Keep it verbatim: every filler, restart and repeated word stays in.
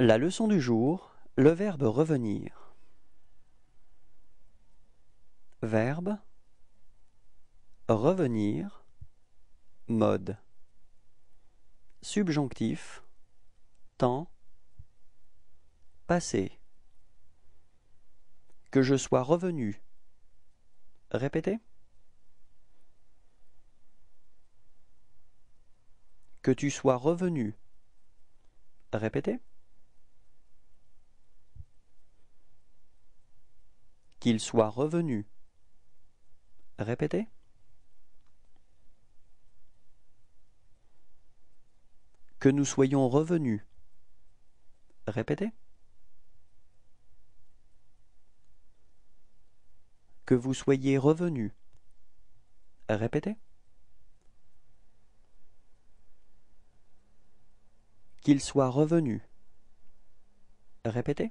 La leçon du jour, le verbe revenir. Verbe revenir, mode subjonctif, temps passé. Que je sois revenu. Répétez. Que tu sois revenu. Répétez. Qu'il soit revenu. Répétez. Que nous soyons revenus. Répétez. Que vous soyez revenus. Répétez. Qu'il soit revenu. Répétez.